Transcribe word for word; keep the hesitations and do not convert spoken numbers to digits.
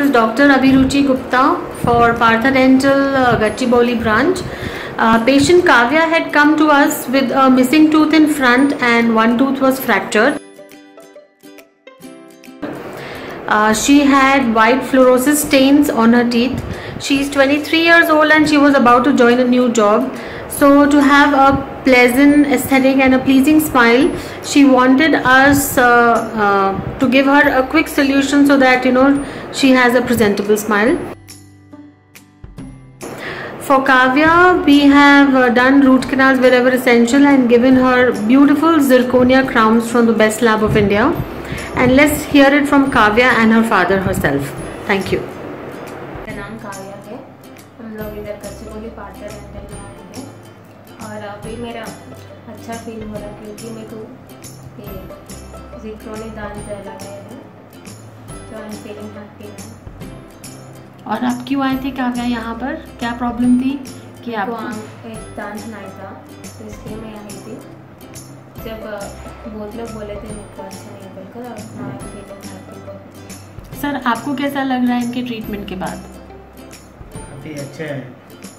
is Doctor Abhiruchi Gupta for Partha Dental uh, Gachibowli branch. Uh, patient Kavya had come to us with a missing tooth in front and one tooth was fractured. Uh, she had white fluorosis stains on her teeth. She is twenty-three years old and she was about to join a new job. So to have a pleasant aesthetic and a pleasing smile, she wanted us uh, uh, to give her a quick solution so that, you know, she has a presentable smile. For Kavya, we have uh, done root canals wherever essential and given her beautiful zirconia crowns from the best lab of India. And let's hear it from Kavya and her father herself. Thank you. मेरा नाम काव्या है. हम लोग इधर गचिबौली partner dental में आए हैं और अभी मेरा अच्छा फील हो रहा है क्योंकि मेरे को ये जिक्रोनी दांत लगा है तो आई एम फीलिंग हैप्पी. और आप क्यों आए थे काव्या यहाँ पर? क्या प्रॉब्लम थी कि आपको एक दांत नहीं था तो इसलिए मैं आई थी. जब बहुत लोग बोले थे मेरे को अच्छा नहीं बिल्कुल और मैं फीलिंग हैप्पी. सर आपको कैसा लग रहा है इनके ट्रीटमेंट के बाद? काफ़ी अच्छा है.